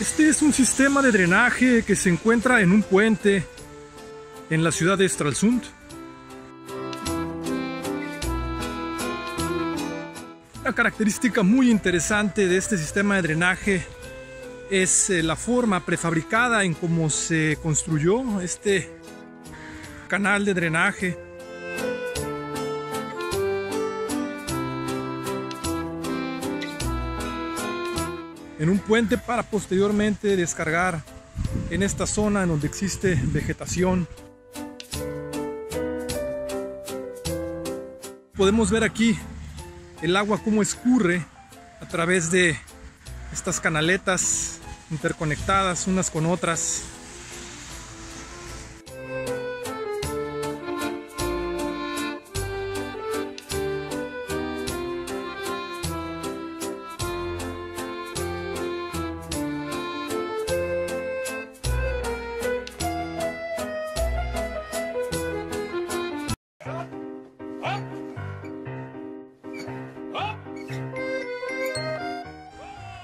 Este es un sistema de drenaje que se encuentra en un puente en la ciudad de Stralsund. Una característica muy interesante de este sistema de drenaje es la forma prefabricada en cómo se construyó este canal de drenaje. En un puente para posteriormente descargar en esta zona en donde existe vegetación. Podemos ver aquí el agua cómo escurre a través de estas canaletas interconectadas unas con otras.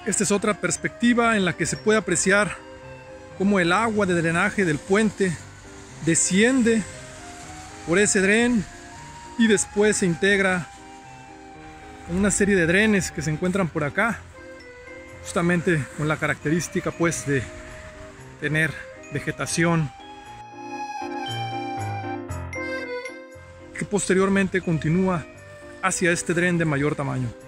Esta es otra perspectiva en la que se puede apreciar cómo el agua de drenaje del puente desciende por ese dren y después se integra en una serie de drenes que se encuentran por acá, justamente con la característica pues de tener vegetación que posteriormente continúa hacia este dren de mayor tamaño.